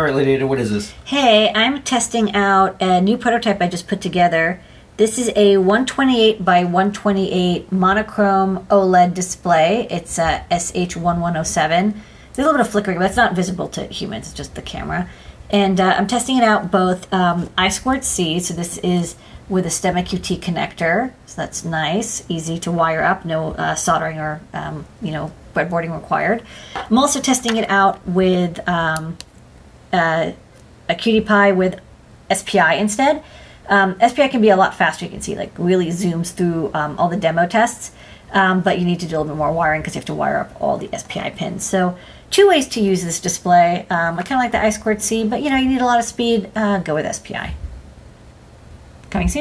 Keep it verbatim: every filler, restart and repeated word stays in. All right, Lady Ada, what is this? Hey, I'm testing out a new prototype I just put together. This is a one twenty-eight by one twenty-eight monochrome OLED display. It's a S H eleven oh seven. There's a little bit of flickering, but it's not visible to humans, it's just the camera. And uh, I'm testing it out both um, I two C, so this is with a STEMMA Q T connector, so that's nice, easy to wire up, no uh, soldering or um, you know, breadboarding required. I'm also testing it out with um, uh, a Q T Pie with S P I instead. Um, S P I can be a lot faster, you can see, like really zooms through um, all the demo tests, um, but you need to do a little bit more wiring because you have to wire up all the S P I pins. So two ways to use this display. Um, I kind of like the I two C, but you know, you need a lot of speed, uh, go with S P I. Coming soon.